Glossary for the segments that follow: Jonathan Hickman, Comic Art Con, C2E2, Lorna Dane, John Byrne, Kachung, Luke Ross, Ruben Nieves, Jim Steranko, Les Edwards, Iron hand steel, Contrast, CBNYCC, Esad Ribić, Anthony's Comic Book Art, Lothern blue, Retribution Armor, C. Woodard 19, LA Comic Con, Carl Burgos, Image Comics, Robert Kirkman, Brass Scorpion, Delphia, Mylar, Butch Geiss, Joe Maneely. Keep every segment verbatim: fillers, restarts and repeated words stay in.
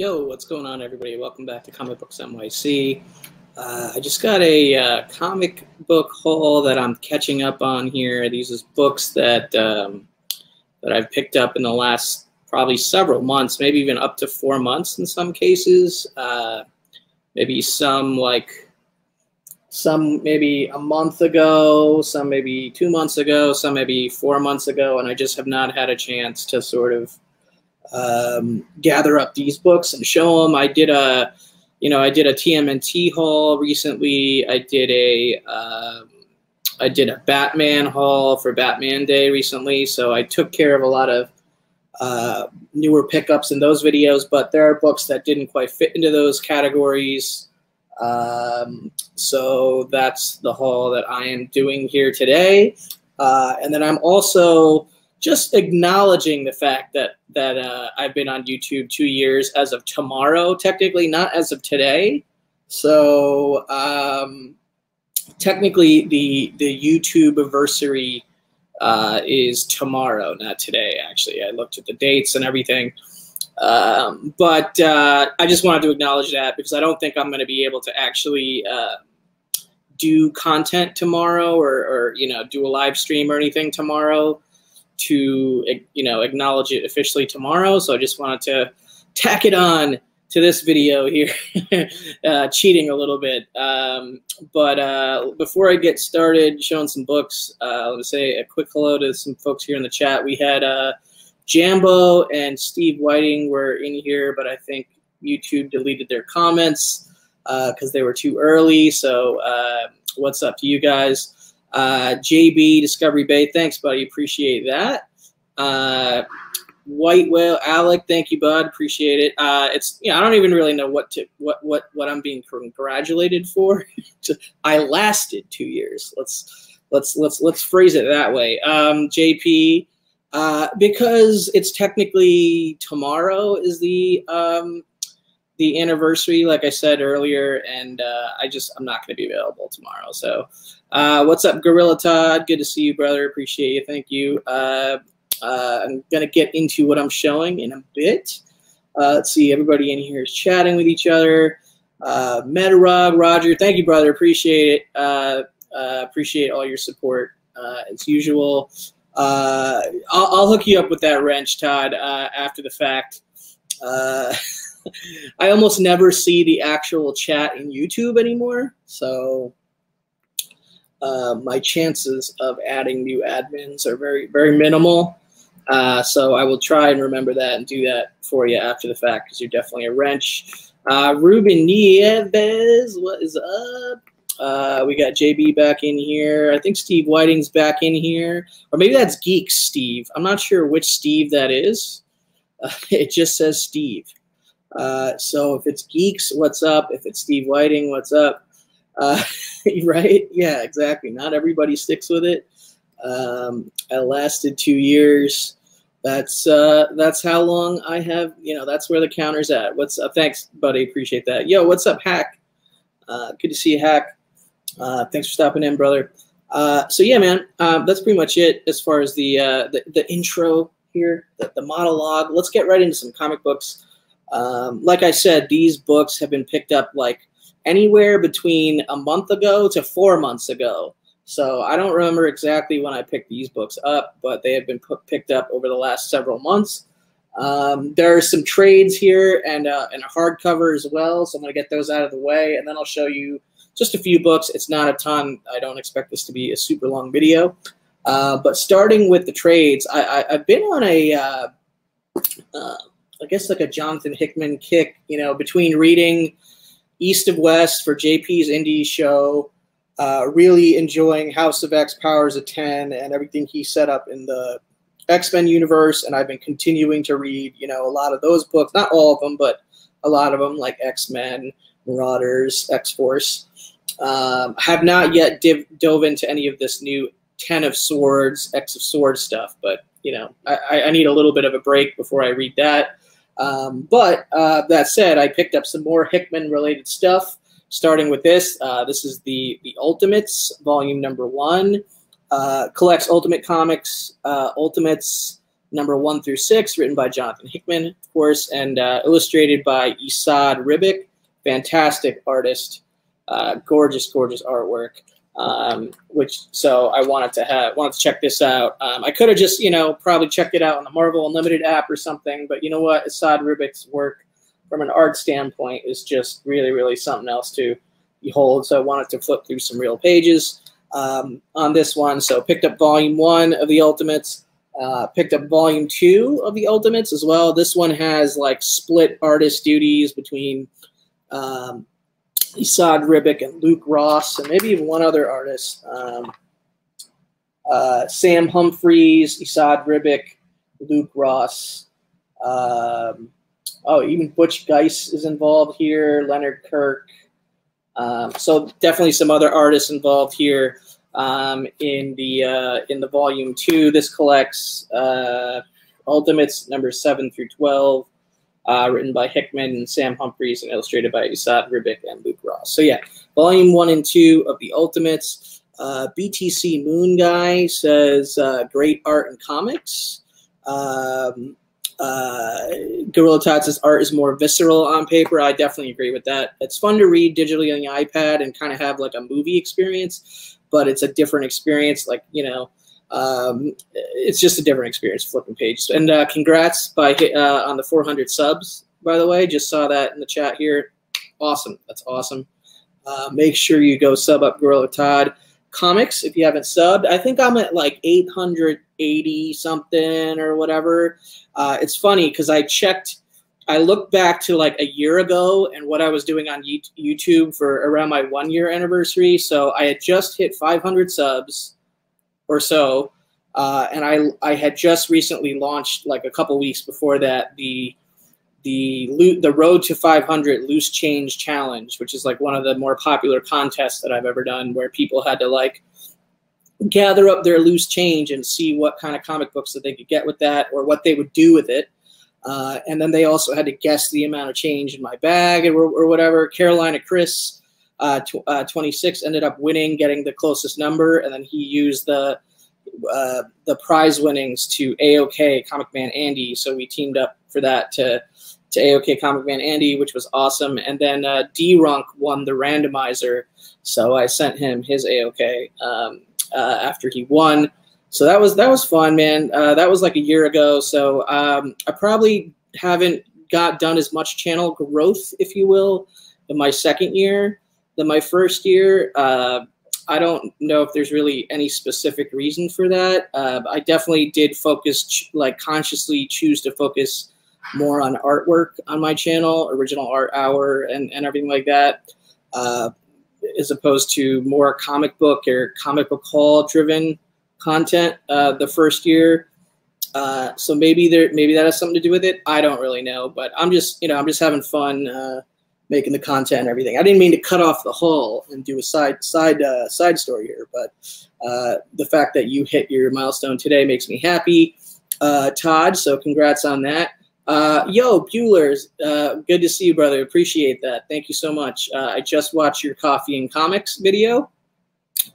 Yo, what's going on, everybody? Welcome back to Comic Books N Y C. Uh, I just got a uh, comic book haul that I'm catching up on here. These is books that um, that I've picked up in the last probably several months, maybe even up to four months in some cases. Uh, maybe some like some maybe a month ago, some maybe two months ago, some maybe four months ago, and I just have not had a chance to sort of um, gather up these books and show them. I did a, you know, I did a T M N T haul recently. I did a, um, I did a Batman haul for Batman Day recently. So I took care of a lot of uh, newer pickups in those videos, but there are books that didn't quite fit into those categories. Um, so that's the haul that I am doing here today. Uh, and then I'm also just acknowledging the fact that, that, uh, I've been on YouTube two years as of tomorrow, technically, not as of today. So, um, technically the, the YouTube-versary, uh, is tomorrow, not today, actually. I looked at the dates and everything. Um, but uh, I just wanted to acknowledge that because I don't think I'm going to be able to actually uh, do content tomorrow or, or, you know, do a live stream or anything tomorrow to, you know, acknowledge it officially tomorrow. So I just wanted to tack it on to this video here, uh, cheating a little bit. Um, but uh, before I get started showing some books, uh, let me say a quick hello to some folks here in the chat. We had... Uh, Jambo and Steve Whiting were in here, but I think YouTube deleted their comments because uh, they were too early. So uh, what's up to you guys? Uh, J B, Discovery Bay, thanks, buddy. Appreciate that. Uh, White Whale, Alec, thank you, bud. Appreciate it. Uh, it's you know, I don't even really know what to what what what I'm being congratulated for. I lasted two years. Let's let's let's let's phrase it that way. Um, J P. Uh, because it's technically tomorrow is the um, the anniversary, like I said earlier, and uh, I just I'm not going to be available tomorrow. So, uh, what's up, Gorilla Todd? Good to see you, brother. Appreciate you. Thank you. Uh, uh, I'm gonna get into what I'm showing in a bit. Uh, let's see. Everybody in here is chatting with each other. Uh, Metarog, Roger. Thank you, brother. Appreciate it. Uh, uh, appreciate all your support uh, as usual. Uh, I'll, I'll hook you up with that wrench, Todd, uh, after the fact. Uh, I almost never see the actual chat in YouTube anymore, so uh, my chances of adding new admins are very, very minimal. Uh, so I will try and remember that and do that for you after the fact, because you're definitely a wrench. Uh, Ruben Nieves, what is up? Uh, we got J B back in here. I think Steve Whiting's back in here. Or maybe that's Geek Steve. I'm not sure which Steve that is. Uh, it just says Steve. Uh, so if it's Geeks, what's up? If it's Steve Whiting, what's up? Uh, right? Yeah, exactly. Not everybody sticks with it. Um, I lasted two years. That's uh, that's how long I have. You know, that's where the counter's at. What's up? Thanks, buddy. Appreciate that. Yo, what's up, Hack? Uh, good to see you, Hack. Uh, thanks for stopping in, brother. Uh, so yeah, man, um, that's pretty much it as far as the uh, the, the intro here, the, the monologue. Let's get right into some comic books. Um, like I said, these books have been picked up like anywhere between a month ago to four months ago. So I don't remember exactly when I picked these books up, but they have been put, picked up over the last several months. Um, there are some trades here and, uh, and a hardcover as well. So I'm going to get those out of the way, and then I'll show you just a few books. It's not a ton. I don't expect this to be a super long video. Uh, but starting with the trades, I, I, I've been on a, uh, uh, I guess like a Jonathan Hickman kick, you know, between reading East of West for J P's indie show, uh, really enjoying House of X, Powers of ten, and everything he set up in the X-Men universe. And I've been continuing to read, you know, a lot of those books, not all of them, but a lot of them, like X-Men, Marauders, X-Force. Um, have not yet div dove into any of this new Ten of Swords, X of Swords stuff, but you know, I, I need a little bit of a break before I read that. Um, but uh, that said, I picked up some more Hickman-related stuff, starting with this. Uh, this is the the Ultimates, volume number one. Uh, collects Ultimate Comics, uh, Ultimates, number one through six, written by Jonathan Hickman, of course, and uh, illustrated by Esad Ribić. Fantastic artist, uh, gorgeous, gorgeous artwork. Um, which so I wanted to have wanted to check this out. Um, I could have just you know probably checked it out on the Marvel Unlimited app or something, but you know what, Esad Ribić's work from an art standpoint is just really, really something else to behold. So I wanted to flip through some real pages um, on this one. So picked up volume one of the Ultimates. Uh, picked up volume two of the Ultimates as well. This one has like split artist duties between um, Esad Ribić and Luke Ross, and maybe even one other artist. Um, uh, Sam Humphries, Esad Ribić, Luke Ross. Um, oh, even Butch Geiss is involved here, Leonard Kirk. Um, so definitely some other artists involved here um, in the uh, in the volume two. This collects uh, Ultimates numbers seven through twelve. Uh, written by Hickman and Sam Humphries and illustrated by Esad Ribić and Luke Ross. So yeah, volume one and two of the Ultimates. Uh, B T C Moon Guy says, uh, great art and comics. Um, uh, Gorilla Todd says, art is more visceral on paper. I definitely agree with that. It's fun to read digitally on the iPad and kind of have like a movie experience, but it's a different experience. Like, you know, Um, it's just a different experience flipping pages. And uh, congrats by uh, on the four hundred subs, by the way. Just saw that in the chat here. Awesome. That's awesome. Uh, make sure you go sub up Gorilla Todd Comics if you haven't subbed. I think I'm at like eight hundred eighty something or whatever. Uh, it's funny because I checked. I looked back to like a year ago and what I was doing on YouTube for around my one year anniversary. So I had just hit five hundred subs. Or so, uh, and I I had just recently launched like a couple weeks before that the the the Road to five hundred Loose Change Challenge, which is like one of the more popular contests that I've ever done, where people had to like gather up their loose change and see what kind of comic books that they could get with that, or what they would do with it, uh, and then they also had to guess the amount of change in my bag or, or whatever. Carolina Chris. Uh, tw uh, twenty-six ended up winning, getting the closest number, and then he used the uh, the prize winnings to A O K Comic Man Andy. So we teamed up for that to to A O K Comic Man Andy, which was awesome. And then uh, D-Runk won the randomizer, so I sent him his A O K um, uh, after he won. So that was that was fun, man. Uh, that was like a year ago. So um, I probably haven't got done as much channel growth, if you will, in my second year. Than my first year. uh, I don't know if there's really any specific reason for that. Uh, I definitely did focus, like consciously choose to focus more on artwork on my channel, original art hour and, and everything like that, uh, as opposed to more comic book or comic book haul driven content uh, the first year. Uh, so maybe there, maybe that has something to do with it. I don't really know, but I'm just, you know, I'm just having fun. Uh, making the content and everything. I didn't mean to cut off the haul and do a side side uh, side story here, but uh, the fact that you hit your milestone today makes me happy, uh, Todd, so congrats on that. Uh, yo, Bueller's, uh, good to see you, brother. Appreciate that. Thank you so much. Uh, I just watched your Coffee and Comics video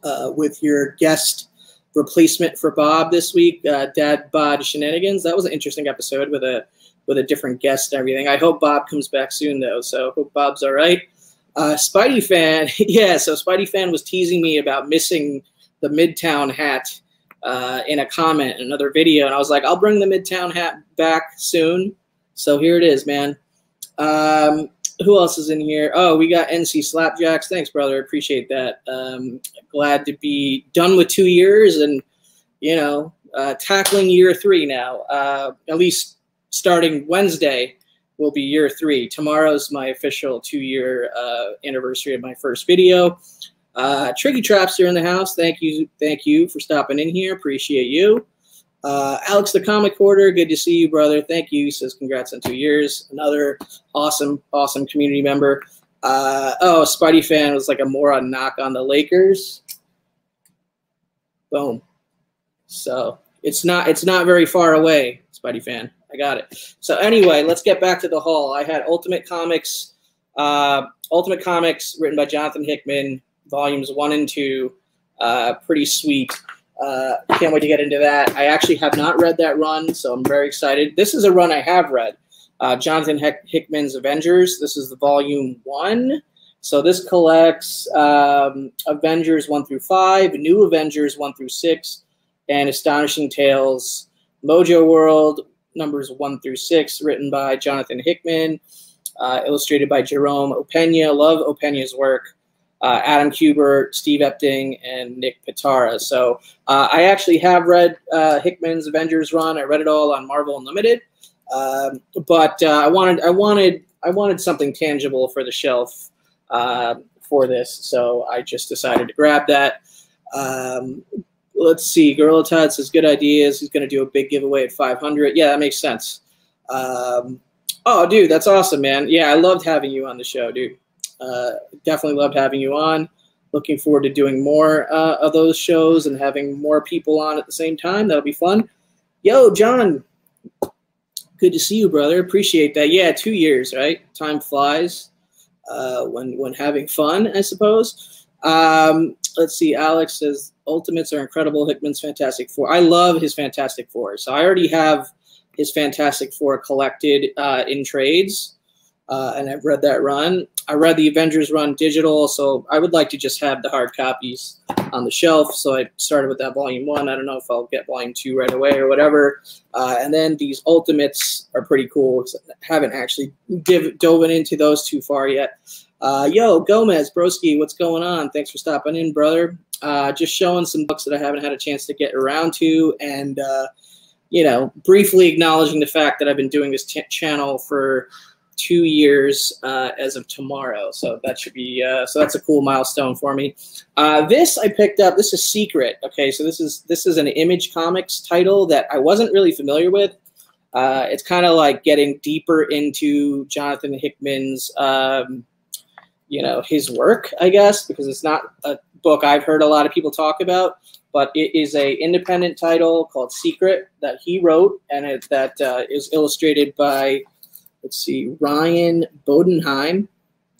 uh, with your guest replacement for Bob this week, uh, Dad Bod Shenanigans. That was an interesting episode with a with a different guest and everything. I hope Bob comes back soon though, so hope Bob's all right. Uh, Spidey Fan, yeah, so Spidey Fan was teasing me about missing the Midtown hat uh, in a comment, another video, and I was like, I'll bring the Midtown hat back soon. So here it is, man. Um, who else is in here? Oh, we got N C Slapjacks. Thanks, brother, appreciate that. Um, glad to be done with two years and, you know, uh, tackling year three now, uh, at least starting Wednesday will be year three. Tomorrow's my official two-year uh, anniversary of my first video. Uh, Tricky Traps are in the house. Thank you, thank you for stopping in here. Appreciate you. Uh, Alex the Comic Hoarder, good to see you, brother. Thank you. He says congrats on two years. Another awesome, awesome community member. Uh, oh, Spidey Fan was like a moron knock on the Lakers. Boom. So it's not it's not very far away, Spidey Fan. I got it. So anyway, let's get back to the haul. I had Ultimate Comics, uh, Ultimate Comics written by Jonathan Hickman, volumes one and two, uh, pretty sweet. Uh, can't wait to get into that. I actually have not read that run, so I'm very excited. This is a run I have read, uh, Jonathan Hick- Hickman's Avengers. This is the volume one. So this collects um, Avengers one through five, New Avengers one through six, and Astonishing Tales, Mojo World, numbers one through six, written by Jonathan Hickman, uh, illustrated by Jerome Opeña. Love Opeña's work. Uh, Adam Kubert, Steve Epting, and Nick Patara. So uh, I actually have read uh, Hickman's Avengers run. I read it all on Marvel Unlimited, um, but uh, I wanted, I wanted, I wanted something tangible for the shelf uh, for this. So I just decided to grab that. Um, let's see. Gorilla Todd says good ideas. He's going to do a big giveaway at five hundred. Yeah, that makes sense. Um, oh, dude, that's awesome, man. Yeah, I loved having you on the show, dude. Uh, definitely loved having you on. Looking forward to doing more uh, of those shows and having more people on at the same time. That'll be fun. Yo, John, good to see you, brother. Appreciate that. Yeah, two years, right? Time flies uh, when when having fun, I suppose. Um, let's see. Alex says Ultimates are incredible. Hickman's Fantastic Four. I love his Fantastic Four. So I already have his Fantastic Four collected uh, in trades, uh, and I've read that run. I read the Avengers run digital, so I would like to just have the hard copies on the shelf. So I started with that volume one. I don't know if I'll get volume two right away or whatever. Uh, and then these Ultimates are pretty cool. I haven't actually div dove into those too far yet. Uh, yo, Gomez, broski, what's going on? Thanks for stopping in, brother. Uh, just showing some books that I haven't had a chance to get around to, and uh, you know, briefly acknowledging the fact that I've been doing this channel for two years uh, as of tomorrow. So that should be, uh, so that's a cool milestone for me. Uh, this I picked up, this is Secret. Okay, so this is this is an Image Comics title that I wasn't really familiar with. Uh, it's kind of like getting deeper into Jonathan Hickman's, um, you know, his work, I guess, because it's not a book I've heard a lot of people talk about, but it is a independent title called Secret that he wrote, and it, that uh, is illustrated by, let's see, Ryan Bodenheim.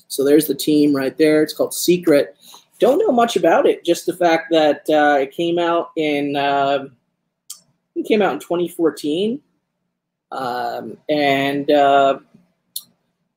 So there's the team right there. It's called Secret. Don't know much about it. Just the fact that uh, it came out in uh, it came out in twenty fourteen, um, and uh,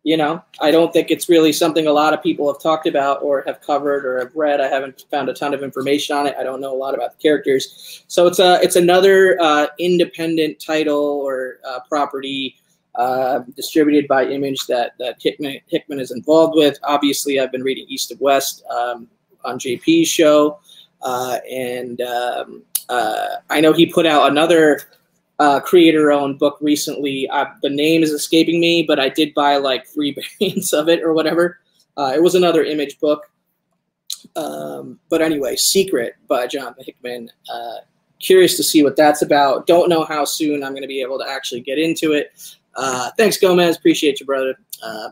you know, I don't think it's really something a lot of people have talked about or have covered or have read. I haven't found a ton of information on it. I don't know a lot about the characters. So it's a it's another uh, independent title or uh, property. Uh, distributed by Image that that Hickman, Hickman is involved with. Obviously, I've been reading East of West um, on J P's show, uh, and um, uh, I know he put out another uh, creator-owned book recently. I, the name is escaping me, but I did buy like three variants of it or whatever. Uh, it was another Image book, um, but anyway, Secret by Jonathan Hickman. Uh, curious to see what that's about. Don't know how soon I'm going to be able to actually get into it. Uh, thanks, Gomez. Appreciate you, brother. Uh,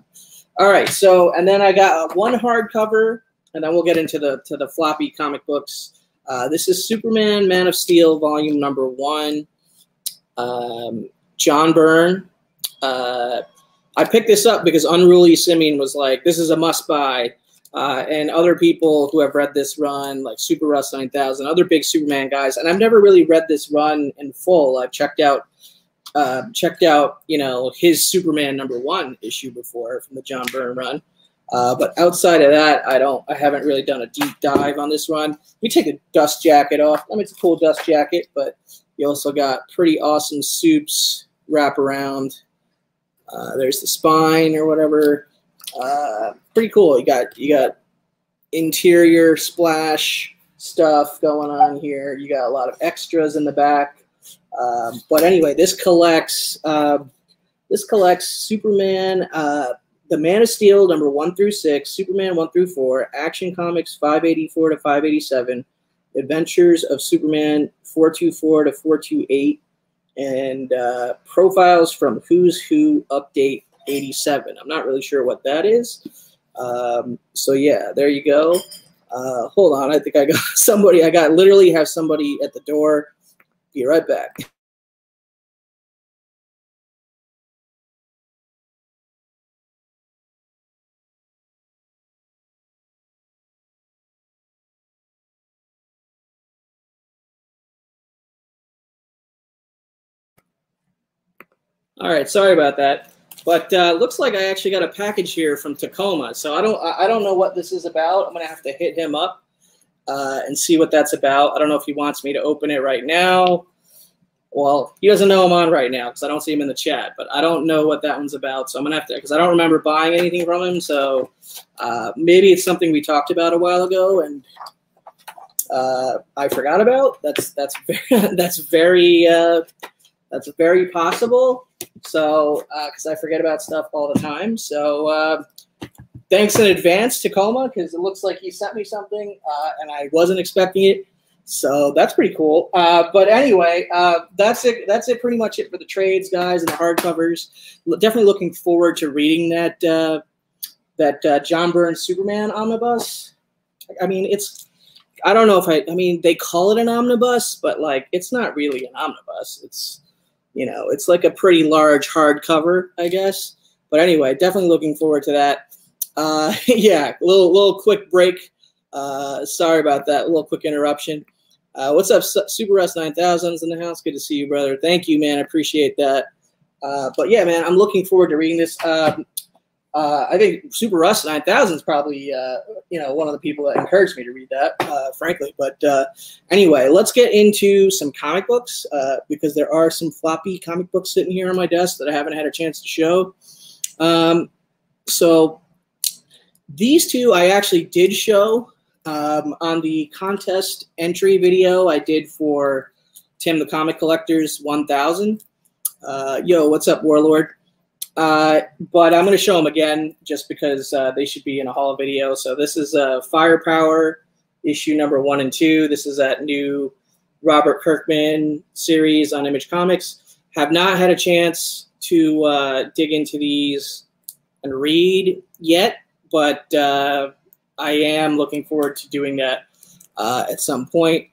all right. So, and then I got one hardcover, and then we'll get into the to the floppy comic books. Uh, this is Superman, Man of Steel, volume number one. Um, John Byrne. Uh, I picked this up because Unruly Simeon was like, this is a must-buy. Uh, and other people who have read this run, like Super Russ nine thousand, other big Superman guys. And I've never really read this run in full. I've checked out Uh, checked out, you know, his Superman number one issue before from the John Byrne run, uh, but outside of that, I don't, I haven't really done a deep dive on this run. You take a dust jacket off. I mean, it's a cool dust jacket, but you also got pretty awesome soups wrap around. Uh, there's the spine or whatever. Uh, pretty cool. You got you got interior splash stuff going on here. You got a lot of extras in the back. Um, but anyway, this collects uh, this collects Superman, uh, the Man of Steel number one through six, Superman one through four, Action Comics five eighty-four to five eighty-seven, Adventures of Superman four twenty-four to four twenty-eight, and uh, Profiles from Who's Who Update eighty-seven. I'm not really sure what that is. Um, so yeah, there you go. Uh, hold on, I think I got somebody. I got literally have somebody at the door. Be right back. All right, sorry about that. But uh, looks like I actually got a package here from Tacoma. So I don't, I don't know what this is about. I'm gonna have to hit him up uh, and see what that's about. I don't know if he wants me to open it right now. Well, he doesn't know I'm on right now because I don't see him in the chat. But I don't know what that one's about. So I'm gonna have to, because I don't remember buying anything from him. So uh, maybe it's something we talked about a while ago and uh, I forgot about. That's that's very, that's very. Uh, That's very possible. So, because uh, I forget about stuff all the time. So, uh, thanks in advance, Tacoma, because it looks like he sent me something uh, and I wasn't expecting it. So that's pretty cool. Uh, but anyway, uh, that's it. That's it. Pretty much it for the trades, guys, and the hardcovers. Definitely looking forward to reading that uh, that uh, John Byrne Superman omnibus. I mean, it's. I don't know if I. I mean, they call it an omnibus, but like, it's not really an omnibus. It's You know, it's like a pretty large hardcover, I guess. But anyway, definitely looking forward to that. Uh, yeah, a little, little quick break. Uh, sorry about that, a little quick interruption. Uh, what's up, Super S nine thousand's in the house? Good to see you, brother. Thank you, man. I appreciate that. Uh, but yeah, man, I'm looking forward to reading this. Um, uh, I think Super S nine thousand's probably, uh, you know, one of the people that encouraged me to read that, uh, frankly. But uh, anyway, let's get into some comic books uh, because there are some floppy comic books sitting here on my desk that I haven't had a chance to show. Um, so these two I actually did show um, on the contest entry video I did for Tim the Comic Collector's one thousand. Uh, yo, what's up, Warlord? Uh, but I'm going to show them again just because uh, they should be in a haul video. So this is uh, Firepower, issue number one and two. This is that new Robert Kirkman series on Image Comics. Have not had a chance to uh, dig into these and read yet, but uh, I am looking forward to doing that uh, at some point.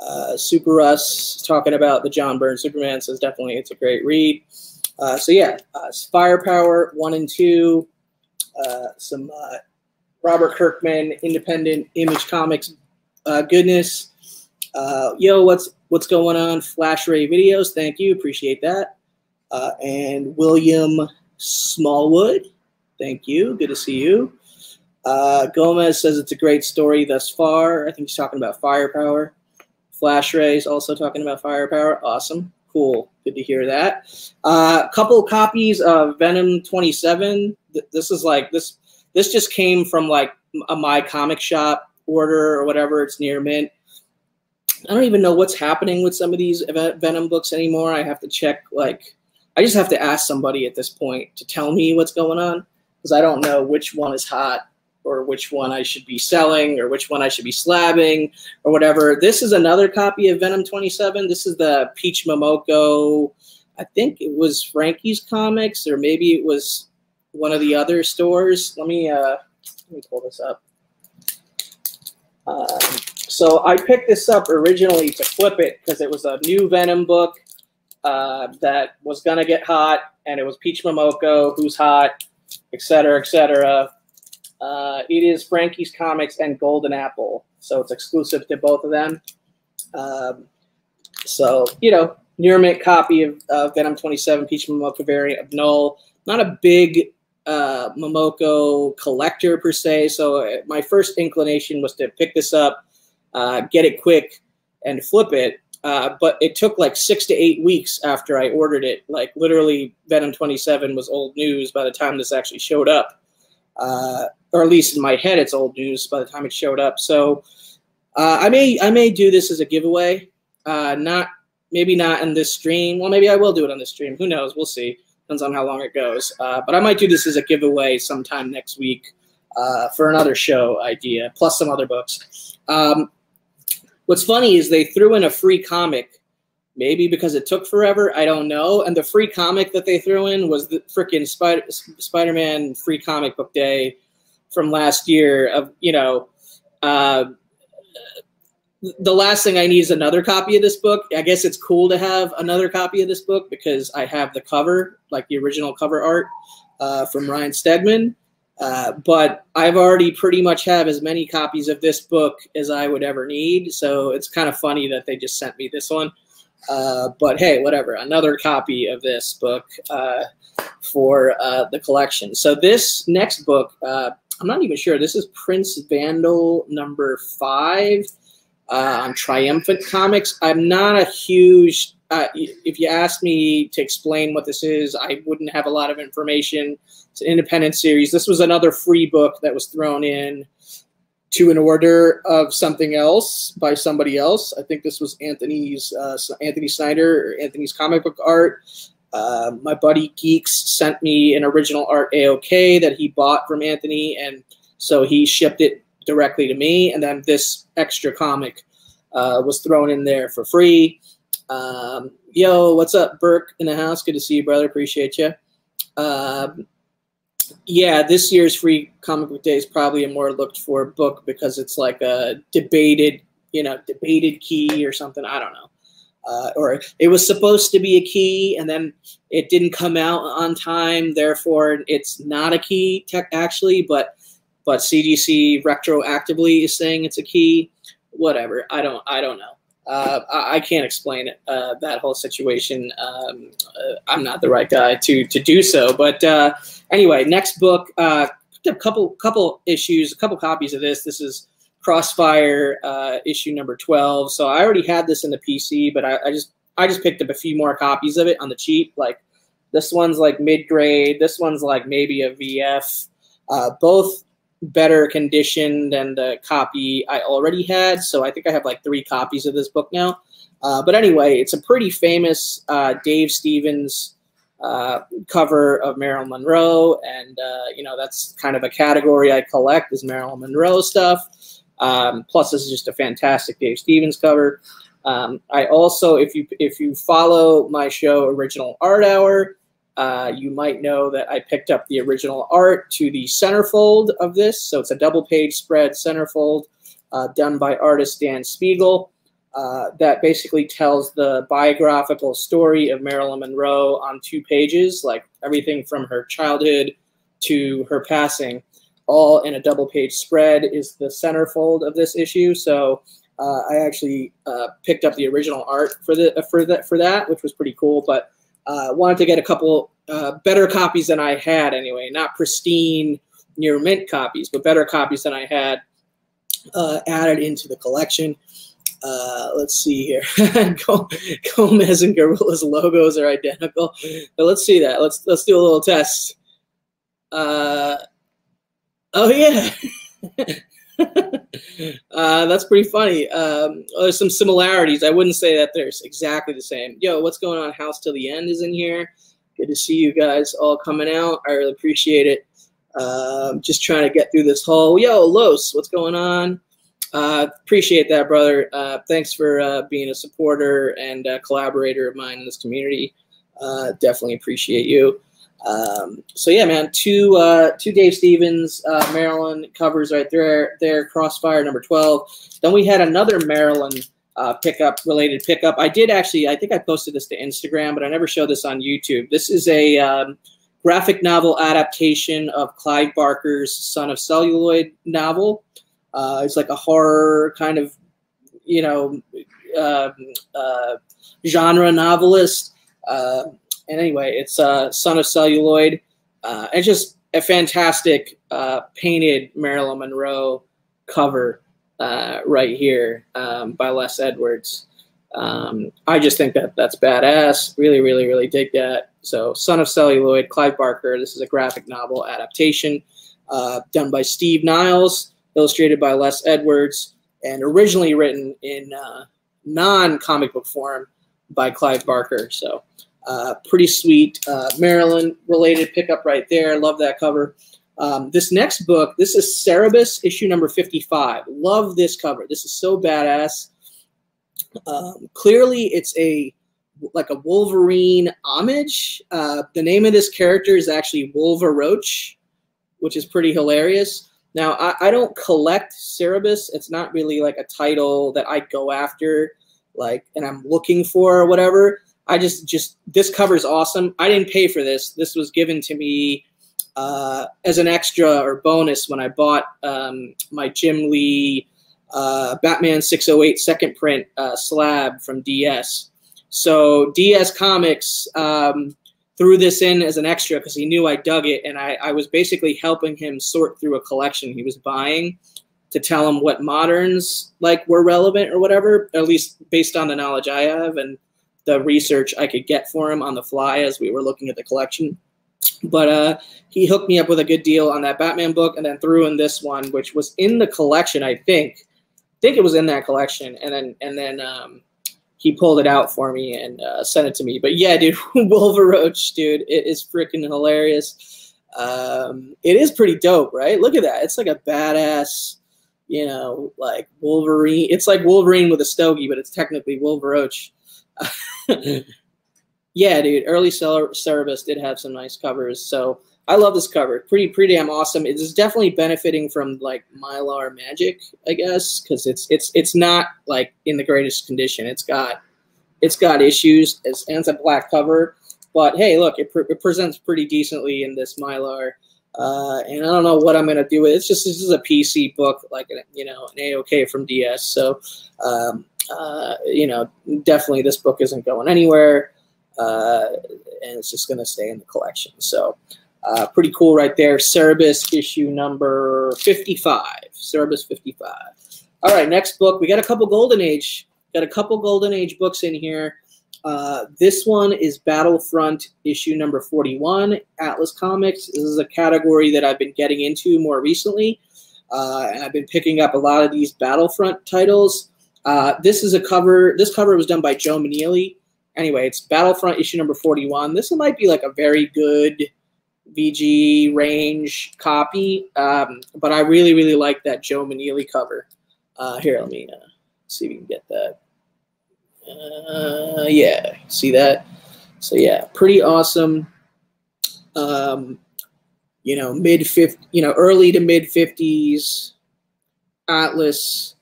Uh, Super Russ talking about the John Byrne Superman says definitely it's a great read. Uh, so yeah, uh, Firepower one and two, uh, some uh, Robert Kirkman independent Image Comics uh, goodness. Uh, yo, what's what's going on? Flash Ray Videos, thank you, appreciate that. Uh, and William Smallwood, thank you, good to see you. Uh, Gomez says it's a great story thus far. I think he's talking about Firepower. Flash Ray is also talking about Firepower. Awesome. Cool. Good to hear that. A uh, couple copies of Venom twenty-seven. Th this is like this. This just came from like a My Comic Shop order or whatever. It's near mint. I don't even know what's happening with some of these Venom books anymore. I have to check. Like, I just have to ask somebody at this point to tell me what's going on because I don't know which one is hot or which one I should be selling or which one I should be slabbing or whatever. This is another copy of Venom twenty-seven. This is the Peach Momoko. I think it was Frankie's Comics or maybe it was one of the other stores. Let me, uh, let me pull this up. Uh, so I picked this up originally to flip it because it was a new Venom book uh, that was gonna get hot and it was Peach Momoko, who's hot, et cetera, et cetera. Uh, it is Frankie's Comics and Golden Apple, so it's exclusive to both of them. Um, so, you know, near mint copy of uh, Venom twenty-seven, Peach Momoko variant of Null. Not a big uh, Momoko collector per se, so my first inclination was to pick this up, uh, get it quick, and flip it. Uh, but it took like six to eight weeks after I ordered it. Like literally, Venom twenty-seven was old news by the time this actually showed up. Uh, or at least in my head, it's old news by the time it showed up. So uh, I may I may do this as a giveaway. Uh, not maybe not in this stream. Well, maybe I will do it on this stream. Who knows? We'll see. Depends on how long it goes. Uh, but I might do this as a giveaway sometime next week uh, for another show idea, plus some other books. Um, what's funny is they threw in a free comic, maybe because it took forever. I don't know. And the free comic that they threw in was the frickin' Spider Spider-Man free comic book day from last year of, you know, uh, the last thing I need is another copy of this book. I guess it's cool to have another copy of this book because I have the cover, like the original cover art uh, from Ryan Stegman. Uh, but I've already pretty much have as many copies of this book as I would ever need. So it's kind of funny that they just sent me this one. Uh, but hey, whatever, another copy of this book uh, for uh, the collection. So this next book, uh, I'm not even sure, this is Prince Vandal number five uh, on Triumphant Comics. I'm not a huge, uh, if you asked me to explain what this is, I wouldn't have a lot of information. It's an independent series. This was another free book that was thrown in to an order of something else by somebody else. I think this was Anthony's, uh, Anthony Snyder, or Anthony's Comic Book Art. Uh, my buddy Geeks sent me an original art A O K that he bought from Anthony, and so he shipped it directly to me. And then this extra comic uh, was thrown in there for free. Um, yo, what's up, Burke in the house? Good to see you, brother. Appreciate you. Uh, Yeah, this year's Free Comic Book Day is probably a more looked for book because it's like a debated, you know, debated key or something. I don't know. Uh, or it was supposed to be a key and then it didn't come out on time. Therefore, it's not a key tech actually, but but C G C retroactively is saying it's a key. Whatever. I don't. I don't know. Uh, I, I can't explain it, uh, that whole situation. Um, uh, I'm not the right guy to to do so. But uh, anyway, next book, uh, a couple couple issues, a couple copies of this. This is Crossfire uh, issue number twelve. So I already had this in the P C, but I, I just I just picked up a few more copies of it on the cheap. Like this one's like mid grade. This one's like maybe a V F. Uh, both better condition than the copy I already had. So I think I have like three copies of this book now. Uh, but anyway, it's a pretty famous uh, Dave Stevens uh, cover of Marilyn Monroe. And, uh, you know, that's kind of a category I collect is Marilyn Monroe stuff. Um, plus, this is just a fantastic Dave Stevens cover. Um, I also, if you, if you follow my show, Original Art Hour, Uh, you might know that I picked up the original art to the centerfold of this. So it's a double-page spread centerfold uh, done by artist Dan Spiegel uh, that basically tells the biographical story of Marilyn Monroe on two pages, like everything from her childhood to her passing, all in a double-page spread is the centerfold of this issue. So uh, I actually uh, picked up the original art for, the, for, the, for that, which was pretty cool, but Uh, wanted to get a couple uh, better copies than I had anyway, not pristine near mint copies, but better copies than I had uh, added into the collection. Uh, let's see here. Gomez and Gorilla's logos are identical. But let's see that. Let's let's do a little test. Uh, oh, yeah. uh, that's pretty funny. Um, well, there's some similarities. I wouldn't say that there's exactly the same. Yo, what's going on? House Till the End is in here. Good to see you guys all coming out. I really appreciate it. Um, just trying to get through this whole, yo, Los, what's going on? Uh, appreciate that, brother. Uh, thanks for uh, being a supporter and a collaborator of mine in this community. Uh, definitely appreciate you. Um, so yeah, man, two, uh, two Dave Stevens, uh, Maryland covers right there, there, Crossfire number twelve. Then we had another Maryland, uh, pickup related pickup. I did actually, I think I posted this to Instagram, but I never showed this on YouTube. This is a, um, graphic novel adaptation of Clive Barker's Son of Celluloid novel. Uh, it's like a horror kind of, you know, um, uh, genre novelist, uh, and anyway, it's uh, Son of Celluloid. Uh, it's just a fantastic uh, painted Marilyn Monroe cover uh, right here um, by Les Edwards. Um, I just think that that's badass. Really, really, really dig that. So Son of Celluloid, Clive Barker. This is a graphic novel adaptation uh, done by Steve Niles, illustrated by Les Edwards, and originally written in uh, non-comic book form by Clive Barker. So Uh, pretty sweet uh, Maryland-related pickup right there. Love that cover. Um, this next book, this is Cerebus, issue number fifty-five. Love this cover. This is so badass. Um, clearly, it's a like a Wolverine homage. Uh, the name of this character is actually Wolveroach, which is pretty hilarious. Now, I, I don't collect Cerebus. It's not really like a title that I go after, like, and I'm looking for or whatever. I just, just, this cover's awesome. I didn't pay for this. This was given to me uh, as an extra or bonus when I bought um, my Jim Lee uh, Batman six oh eight second print uh, slab from D S. So D S Comics um, threw this in as an extra because he knew I dug it, and I, I was basically helping him sort through a collection he was buying to tell him what moderns like were relevant or whatever, at least based on the knowledge I have and the research I could get for him on the fly as we were looking at the collection. But uh, he hooked me up with a good deal on that Batman book and then threw in this one, which was in the collection, I think. I think it was in that collection, and then and then um, he pulled it out for me and uh, sent it to me. But yeah, dude, Wolverroach, dude, it is freaking hilarious. Um, it is pretty dope, right? Look at that. It's like a badass, you know, like Wolverine. It's like Wolverine with a stogie, but it's technically Wolverroach. Yeah, dude, early Cerebus did have some nice covers, so I love this cover. Pretty, pretty damn awesome. It is definitely benefiting from like Mylar magic, I guess, because it's it's it's not like in the greatest condition. It's got it's got issues. It's, and it's a black cover, but hey, look, it, pre it presents pretty decently in this Mylar. Uh, and I don't know what I'm gonna do with it. It's just this is a P C book, like an, you know, an A O K from D S. So, um, uh, you know, definitely this book isn't going anywhere, uh, and it's just gonna stay in the collection. So. Uh, pretty cool right there. Cerebus issue number fifty-five. Cerebus fifty-five. All right, next book. We got a couple Golden Age. Got a couple Golden Age books in here. Uh, this one is Battlefront issue number forty-one, Atlas Comics. This is a category that I've been getting into more recently, uh, and I've been picking up a lot of these Battlefront titles. Uh, this is a cover. This cover was done by Joe Maneely. Anyway, it's Battlefront issue number forty-one. This one might be like a very good V G range copy, um, but I really, really like that Joe Maneely cover. Uh, here, let me uh, see if we can get that. Uh, yeah, see that? So yeah, pretty awesome. Um, you know, mid fifty, you know, early to mid fifties Atlas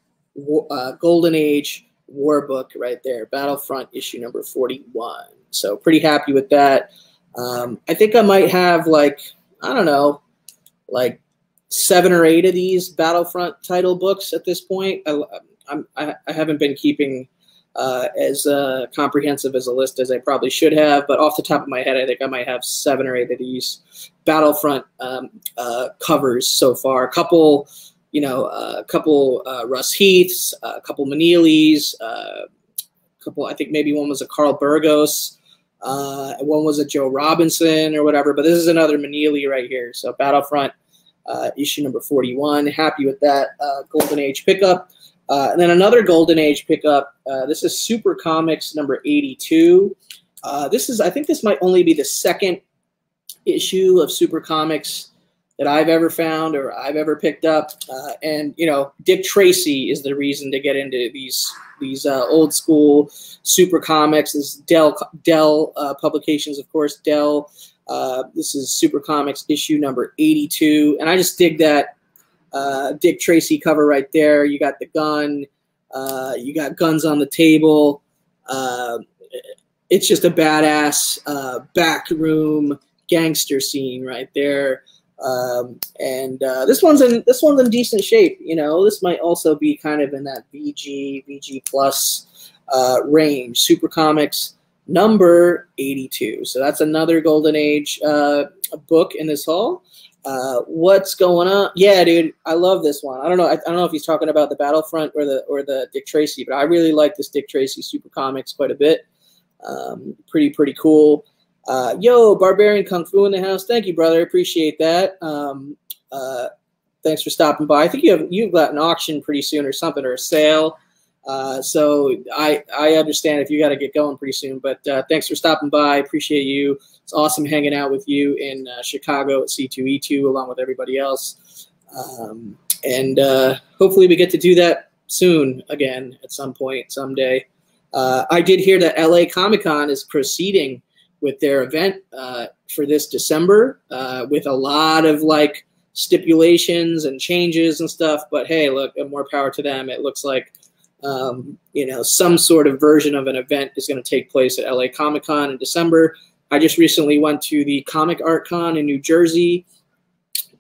uh, Golden Age War book right there. Battlefront issue number forty-one. So pretty happy with that. Um, I think I might have like, I don't know, like seven or eight of these Battlefront title books at this point. I, I'm, I, I haven't been keeping uh, as uh, comprehensive as a list as I probably should have, but off the top of my head, I think I might have seven or eight of these Battlefront um, uh, covers so far. A couple, you know, uh, a couple uh, Russ Heaths, uh, a couple Maneelys, uh, a couple, I think maybe one was a Carl Burgos. Uh, one was a Joe Robinson or whatever, but this is another Maneely right here. So Battlefront, uh, issue number forty-one. Happy with that uh, Golden Age pickup. Uh, and then another Golden Age pickup. Uh, this is Super Comics number eighty-two. Uh, this is, I think this might only be the second issue of Super Comics that I've ever found or I've ever picked up. Uh, and, you know, Dick Tracy is the reason to get into these these uh, old school Super Comics. This is Dell, Dell uh, Publications, of course, Dell. Uh, this is Super Comics issue number eighty-two. And I just dig that uh, Dick Tracy cover right there. You got the gun. Uh, you got guns on the table. Uh, it's just a badass uh, backroom gangster scene right there. Um, and, uh, this one's in, this one's in decent shape. You know, this might also be kind of in that V G, V G plus, uh, range. Super Comics number eighty-two. So that's another Golden Age, uh, book in this haul. Uh, what's going on? Yeah, dude, I love this one. I don't know. I, I don't know if he's talking about the Battlefront or the, or the Dick Tracy, but I really like this Dick Tracy Super Comics quite a bit. Um, pretty, pretty cool. Uh, yo, Barbarian Kung Fu in the house. Thank you, brother. Appreciate that. Um, uh, thanks for stopping by. I think you have, you've got an auction pretty soon or something, or a sale. Uh, so I, I understand if you got to get going pretty soon, but uh, thanks for stopping by. Appreciate you. It's awesome hanging out with you in uh, Chicago at C two E two along with everybody else. Um, and uh, hopefully we get to do that soon again at some point, someday. Uh, I did hear that L A Comic Con is proceeding with their event uh, for this December uh, with a lot of like stipulations and changes and stuff. But hey, look, more power to them. It looks like, um, you know, some sort of version of an event is going to take place at L A Comic Con in December. I just recently went to the Comic Art Con in New Jersey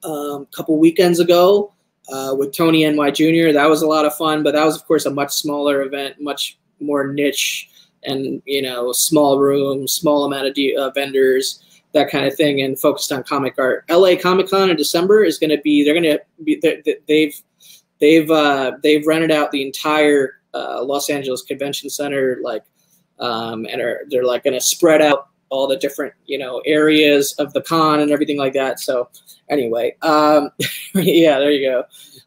um, a couple weekends ago uh, with Tony N Y Junior That was a lot of fun, but that was of course a much smaller event, much more niche and, you know, small room, small amount of de uh, vendors, that kind of thing, and focused on comic art. L A Comic Con in December is going to be, they're going to be, they've, they've, uh, they've rented out the entire uh, Los Angeles Convention Center, like, um, and are, they're like going to spread out all the different, you know, areas of the con and everything like that. So anyway, um, yeah, there you go.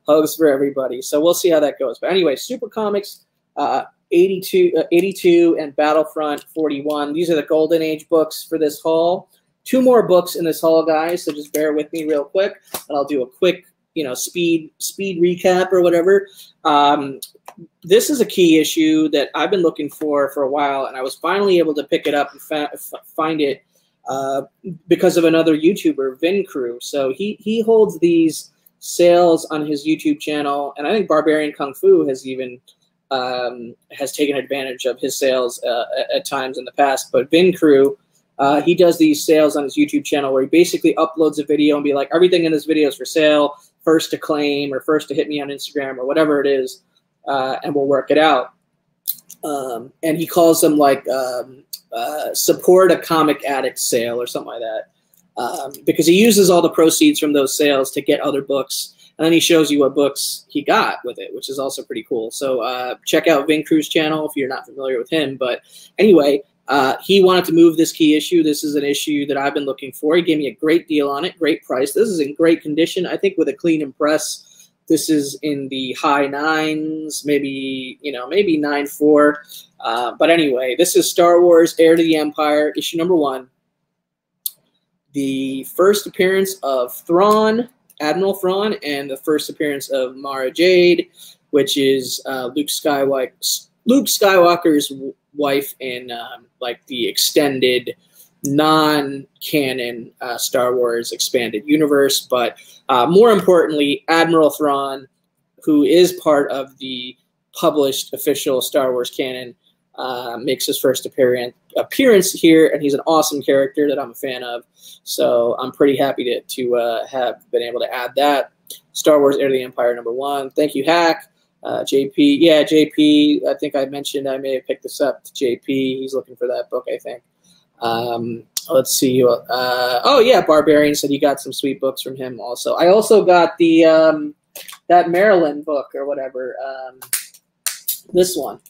Hugs for everybody. So we'll see how that goes. But anyway, Super Comics, uh, eighty-two, uh, eighty-two and Battlefront forty-one. These are the Golden Age books for this haul. Two more books in this haul, guys, so just bear with me real quick, and I'll do a quick, you know, speed speed recap or whatever. Um, this is a key issue that I've been looking for for a while, and I was finally able to pick it up and fa find it uh, because of another YouTuber, Vin Crew. So he, he holds these sales on his YouTube channel, and I think Barbarian Kung Fu has even um, has taken advantage of his sales uh, at, at times in the past, but Vin Crew, Uh, he does these sales on his YouTube channel where he basically uploads a video and be like, everything in this video is for sale, first to claim or first to hit me on Instagram or whatever it is, uh, and we'll work it out. Um, and he calls them like um, uh, support a comic addict sale or something like that, um, because he uses all the proceeds from those sales to get other books. And then he shows you what books he got with it, which is also pretty cool. So uh, check out Vin Crew's channel if you're not familiar with him. But anyway, Uh, he wanted to move this key issue. This is an issue that I've been looking for. He gave me a great deal on it, great price. This is in great condition. I think with a clean and press, this is in the high nines, maybe, you know, maybe nine four. Uh, but anyway, this is Star Wars: Heir to the Empire, issue number one. The first appearance of Thrawn, Admiral Thrawn, and the first appearance of Mara Jade, which is uh, Luke Skywalker's Luke Skywalker's wife in um, like the extended non-canon uh, Star Wars expanded universe. But uh, more importantly, Admiral Thrawn, who is part of the published official Star Wars canon, uh, makes his first appearance appearance here, and he's an awesome character that I'm a fan of. So I'm pretty happy to, to uh, have been able to add that. Star Wars: Heir to the Empire, number one. Thank you, Hack. Uh, J P, yeah, J P, I think I mentioned I may have picked this up to J P. He's looking for that book, I think. Um, let's see. Uh, oh, yeah, Barbarian said he got some sweet books from him also. I also got the um, that Maryland book or whatever. Um, this one.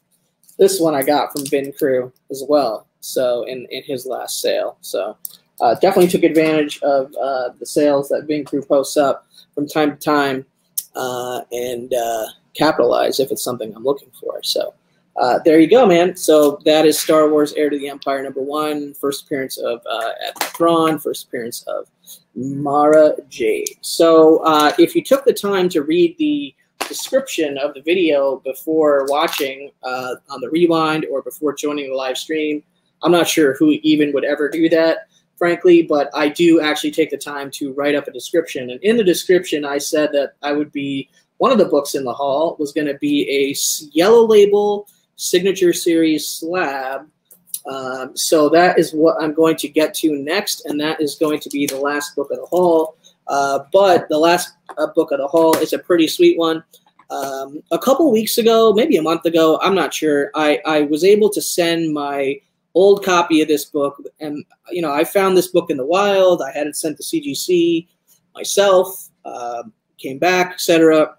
This one I got from Vin Crew as well, so in, in his last sale. So uh, definitely took advantage of uh, the sales that Vin Crew posts up from time to time. Uh, and uh, capitalize if it's something I'm looking for. So uh, there you go, man. So that is Star Wars: Heir to the Empire, number one. First appearance of uh, Admiral Thrawn. First appearance of Mara Jade. So uh, if you took the time to read the description of the video before watching uh, on the rewind or before joining the live stream, I'm not sure who even would ever do that, frankly, but I do actually take the time to write up a description. And in the description, I said that I would be, one of the books in the haul was going to be a Yellow Label Signature Series slab. Um, so that is what I'm going to get to next, and that is going to be the last book of the haul. Uh, but the last uh, book of the haul is a pretty sweet one. Um, a couple weeks ago, maybe a month ago, I'm not sure, I, I was able to send my old copy of this book, and you know, I found this book in the wild. I had it sent to C G C myself, uh, came back, et cetera.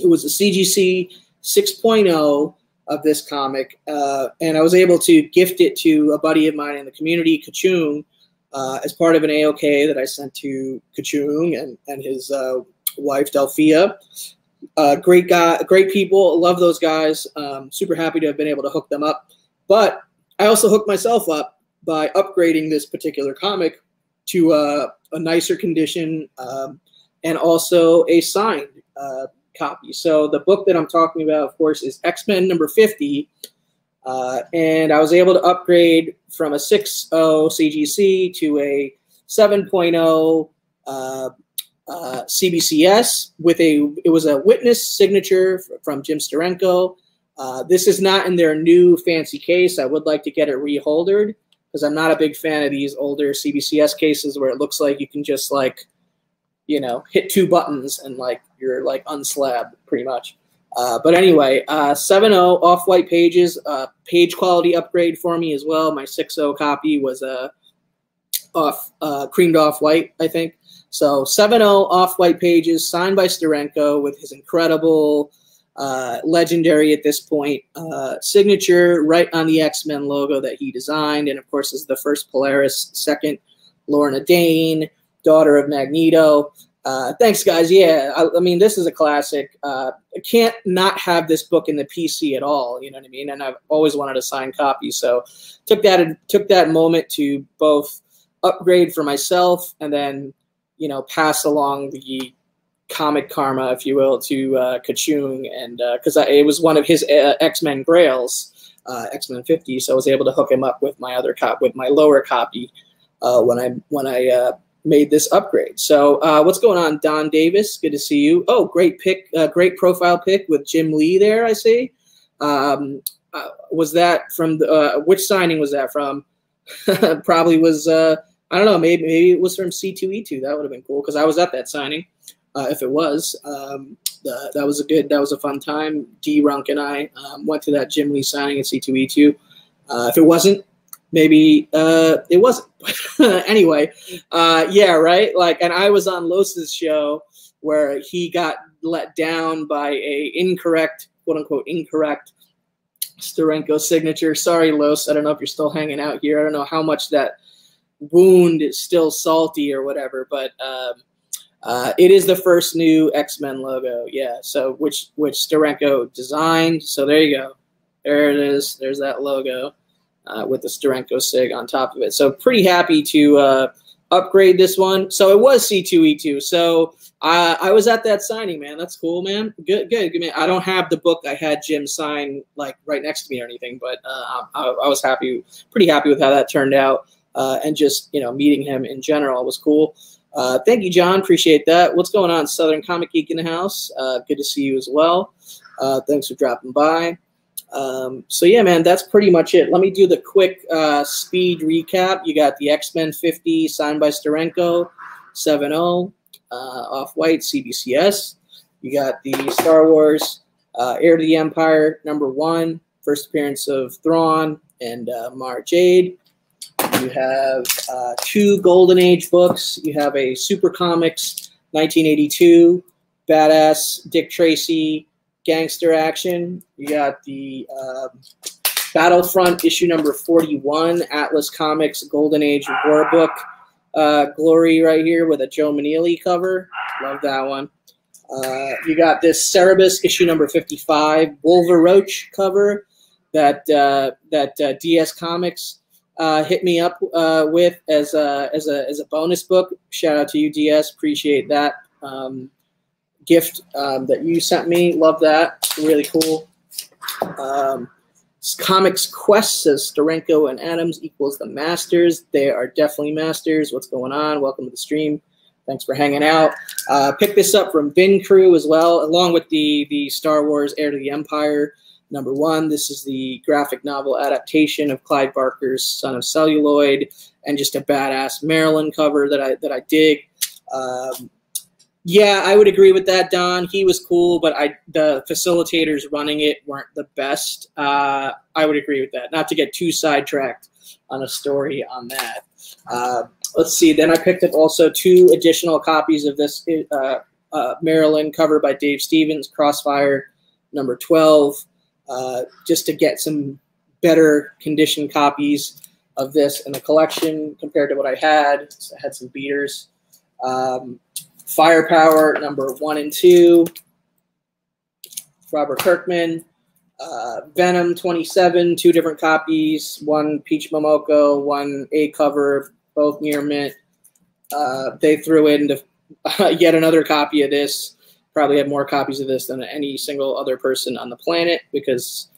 It was a C G C six point oh of this comic, uh, and I was able to gift it to a buddy of mine in the community, Kachung, uh, as part of an A O K that I sent to Kachung and and his uh, wife Delphia. Uh, great guy, great people, love those guys. Um, super happy to have been able to hook them up, but I also hooked myself up by upgrading this particular comic to uh, a nicer condition um, and also a signed uh, copy. So the book that I'm talking about, of course, is X-Men number fifty. Uh, and I was able to upgrade from a six point oh C G C to a seven point oh uh, uh, C B C S with a, it was a witness signature from Jim Steranko. Uh, this is not in their new fancy case. I would like to get it reholdered because I'm not a big fan of these older C B C S cases where it looks like you can just like, you know, hit two buttons and like you're like unslabbed pretty much. Uh, but anyway, uh, seven oh off-white pages, uh, page quality upgrade for me as well. My six oh copy was uh, off uh, creamed off-white, I think. So seven oh off-white pages signed by Steranko with his incredible, uh, legendary at this point, uh, signature right on the X-Men logo that he designed. And, of course, is the first Polaris, second Lorna Dane, daughter of Magneto. Uh, thanks, guys. Yeah, I, I mean, this is a classic. Uh, I can't not have this book in the P C at all. You know what I mean? And I've always wanted a signed copy. So took that took that moment to both upgrade for myself and then, you know, pass along the comic karma, if you will, to uh, Kachung. And because uh, it was one of his uh, X-Men grails, uh, X-Men fifty. So I was able to hook him up with my other cop, with my lower copy uh, when I when I. Uh, made this upgrade. So uh, what's going on, Don Davis? Good to see you. Oh, great pick, uh, great profile pick with Jim Lee there, I see. Um, uh, was that from, the, uh, which signing was that from? Probably was, uh, I don't know, maybe maybe it was from C two E two. That would have been cool because I was at that signing, uh, if it was. Um, the, that was a good, that was a fun time. D. Runk and I um, went to that Jim Lee signing at C two E two. Uh, if it wasn't, maybe uh, it wasn't. Anyway, uh, yeah, right? Like, and I was on Los's show where he got let down by a incorrect, quote-unquote incorrect, Steranko signature. Sorry, Los, I don't know if you're still hanging out here. I don't know how much that wound is still salty or whatever, but um, uh, it is the first new X-Men logo, yeah, so which, which Steranko designed. So there you go. There it is. There's that logo. Uh, with the Steranko sig on top of it. So pretty happy to uh, upgrade this one. So it was C two E two. So uh, I was at that signing, man. That's cool, man. Good, good, good, man. I don't have the book I had Jim sign like right next to me or anything, but uh, I, I was happy, pretty happy with how that turned out. Uh, and just, you know, meeting him in general was cool. Uh, thank you, John. Appreciate that. What's going on, Southern Comic Geek in the house? Uh, good to see you as well. Uh, thanks for dropping by. Um, so yeah, man, that's pretty much it. Let me do the quick uh, speed recap. You got the X-Men fifty signed by Steranko, seven oh, uh, Off-White, C B C S. You got the Star Wars, uh, Heir to the Empire, number one, first appearance of Thrawn and uh, Mara Jade. You have uh, two Golden Age books. You have a Super Comics, nineteen eighty-two, Badass Dick Tracy, Gangster Action. You got the uh, Battlefront issue number forty-one, Atlas Comics Golden Age War Book uh, Glory right here with a Joe Maneely cover. Love that one. Uh, you got this Cerebus issue number fifty-five, Wolver Roach cover that uh, that uh, D S Comics uh, hit me up uh, with as a, as a as a bonus book. Shout out to you, D S. Appreciate that. Um, gift um, that you sent me. Love that. Really cool. Um, Comics Quest says Steranko and Adams equals the masters. They are definitely masters. What's going on? Welcome to the stream. Thanks for hanging out. Uh, pick this up from Vin Crew as well, along with the, the Star Wars Heir to the Empire, number one. This is the graphic novel adaptation of Clive Barker's Son of Celluloid, and just a badass Maryland cover that I, that I dig. Um, Yeah, I would agree with that, Don. He was cool, but I the facilitators running it weren't the best. Uh, I would agree with that. Not to get too sidetracked on a story on that. Uh, let's see. Then I picked up also two additional copies of this uh, uh, Maryland cover by Dave Stevens, Crossfire number twelve, uh, just to get some better condition copies of this in the collection compared to what I had. So I had some beaters. Um, Firepower number one and two, Robert Kirkman, uh, Venom twenty-seven, two different copies, one Peach Momoko, one A cover, both near mint. Uh, they threw in the, uh, yet another copy of this. Probably have more copies of this than any single other person on the planet because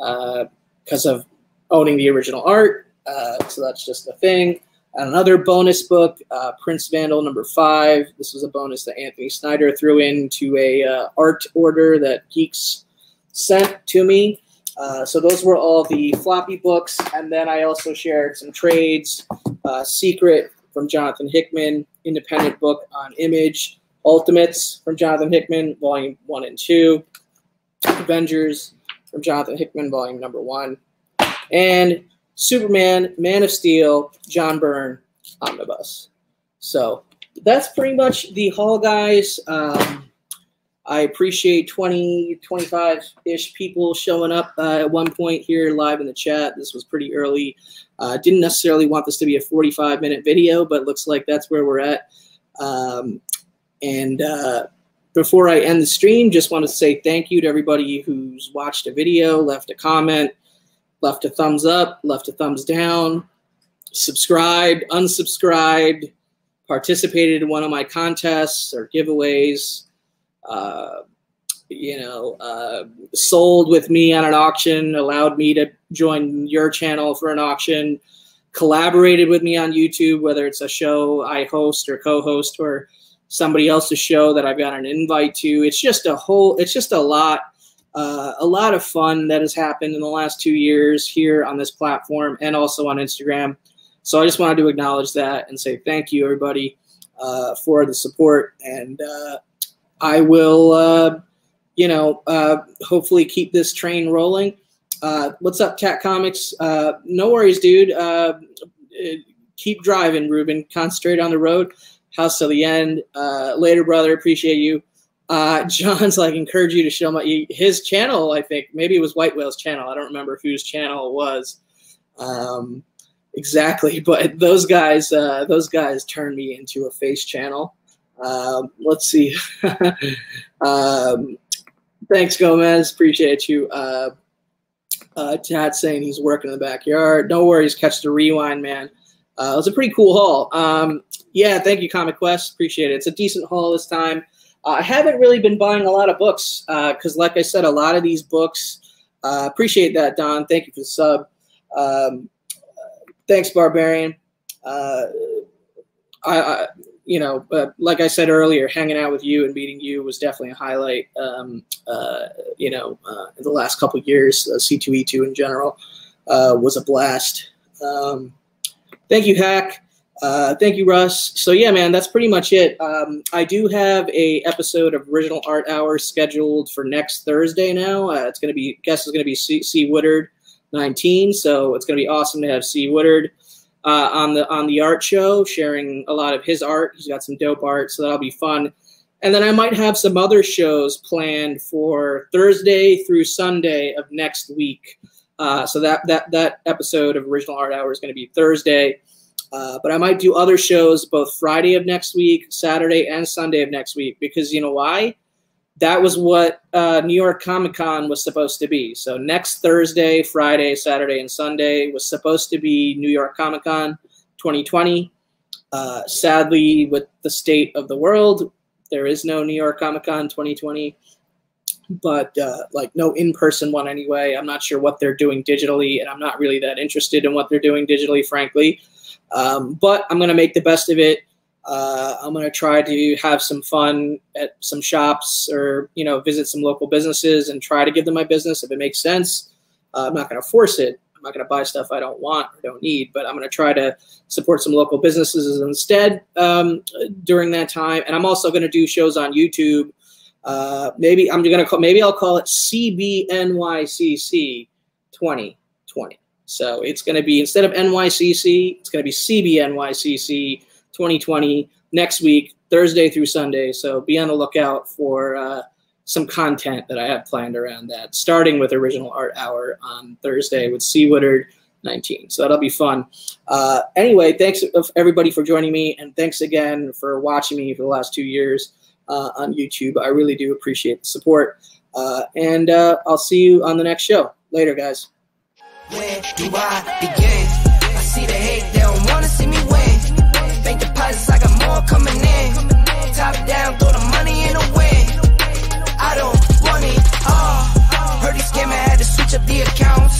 uh, because of owning the original art. Uh, so that's just a thing. Another bonus book, uh, Prince Vandal number five. This was a bonus that Anthony Snyder threw into a uh, art order that Geeks sent to me. Uh, so those were all the floppy books. And then I also shared some trades, uh, Secret from Jonathan Hickman, independent book on Image, Ultimates from Jonathan Hickman, volume one and two, Avengers from Jonathan Hickman, volume number one, and Superman, Man of Steel, John Byrne, Omnibus. So that's pretty much the haul, guys. Um, I appreciate twenty, twenty-five-ish people showing up uh, at one point here live in the chat. This was pretty early. Uh, didn't necessarily want this to be a forty-five minute video, but looks like that's where we're at. Um, and uh, before I end the stream, just want to say thank you to everybody who's watched a video, left a comment, left a thumbs up, left a thumbs down, subscribed, unsubscribed, participated in one of my contests or giveaways, uh, you know, uh, sold with me on an auction, allowed me to join your channel for an auction, collaborated with me on YouTube, whether it's a show I host or co-host or somebody else's show that I've got an invite to. It's just a whole, it's just a lot, uh, a lot of fun that has happened in the last two years here on this platform and also on Instagram. So I just wanted to acknowledge that and say thank you, everybody, uh, for the support. And uh, I will, uh, you know, uh, hopefully keep this train rolling. Uh, what's up, Tat Comics? Uh, no worries, dude. Uh, keep driving, Ruben. Concentrate on the road. House till the end. Uh, later, brother. Appreciate you. Uh, John's like, encourage you to show my his channel, I think. Maybe it was White Whale's channel. I don't remember whose channel it was. Um Exactly, but those guys, uh, those guys turned me into a face channel. Um, let's see. um, thanks, Gomez. Appreciate you. Uh, uh, Tad saying he's working in the backyard. No worries. Catch the rewind, man. Uh, it was a pretty cool haul. Um, yeah, thank you, Comic Quest. Appreciate it. It's a decent haul this time. Uh, I haven't really been buying a lot of books because, uh, like I said, a lot of these books. Uh, appreciate that, Don. Thank you for the sub. Um, Thanks, Barbarian. Uh, I, I, you know, uh, like I said earlier, hanging out with you and meeting you was definitely a highlight. Um, uh, you know, uh, in the last couple of years, uh, C two E two in general uh, was a blast. Um, thank you, Hack. Uh, thank you, Russ. So yeah, man, that's pretty much it. Um, I do have a episode of Original Art Hour scheduled for next Thursday. Now uh, it's gonna be, guess is gonna be C. C. Woodard nineteen, so it's going to be awesome to have C. Woodard uh, on the on the art show, sharing a lot of his art. He's got some dope art, so that'll be fun. And then I might have some other shows planned for Thursday through Sunday of next week. Uh, so that that that episode of Original Art Hour is going to be Thursday, uh, but I might do other shows both Friday of next week, Saturday, and Sunday of next week, because you know why? That was what uh, New York Comic Con was supposed to be. So next Thursday, Friday, Saturday, and Sunday was supposed to be New York Comic Con twenty twenty. Uh, sadly, with the state of the world, there is no New York Comic Con twenty twenty, but uh, like no in-person one anyway. I'm not sure what they're doing digitally, and I'm not really that interested in what they're doing digitally, frankly. Um, but I'm going to make the best of it. Uh, I'm going to try to have some fun at some shops or, you know, visit some local businesses and try to give them my business if it makes sense. Uh, I'm not going to force it. I'm not going to buy stuff I don't want or don't need, but I'm going to try to support some local businesses instead um, during that time. And I'm also going to do shows on YouTube. Uh, maybe I'm going to call, maybe I'll call it C B N Y C C twenty twenty. So it's going to be, instead of N Y C C, it's going to be C B N Y C C twenty twenty next week, Thursday through Sunday. So be on the lookout for uh, some content that I have planned around that, starting with Original Art Hour on Thursday with C. Woodard nineteen. So that'll be fun. Uh, anyway, thanks everybody for joining me, and thanks again for watching me for the last two years uh, on YouTube. I really do appreciate the support, uh, and uh, I'll see you on the next show. Later, guys. Where do I begin? I see the hate, they don't want to see me win. Make deposits, I got more coming in. Top down, throw the money in the wind. I don't want it all. Heard he scamming, had to switch up the accounts.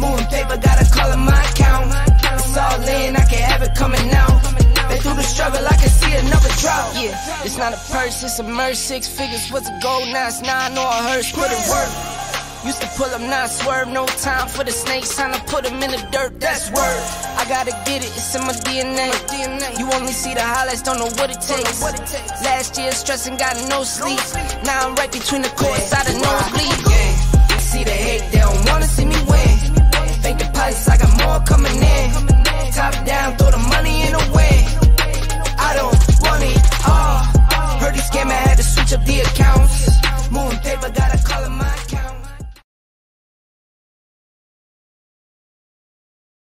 Moving paper, gotta call in my account. It's all in, I can have it coming out. Been through the struggle, I can see another drought. Yeah, it's not a purse, it's a merch. Six figures was a gold, now it's nine or a hearse. Put it work. Used to pull them, not swerve, no time for the snakes. Time to put them in the dirt, that's word. I gotta get it, it's in my D N A. You only see the highlights, don't know what it takes. Last year stressing, got no sleep. Now I'm right between the courts, out of nosebleed. Yeah, see the hate, they don't wanna see me win. Think the price, I got more coming in. Top down, throw the money in the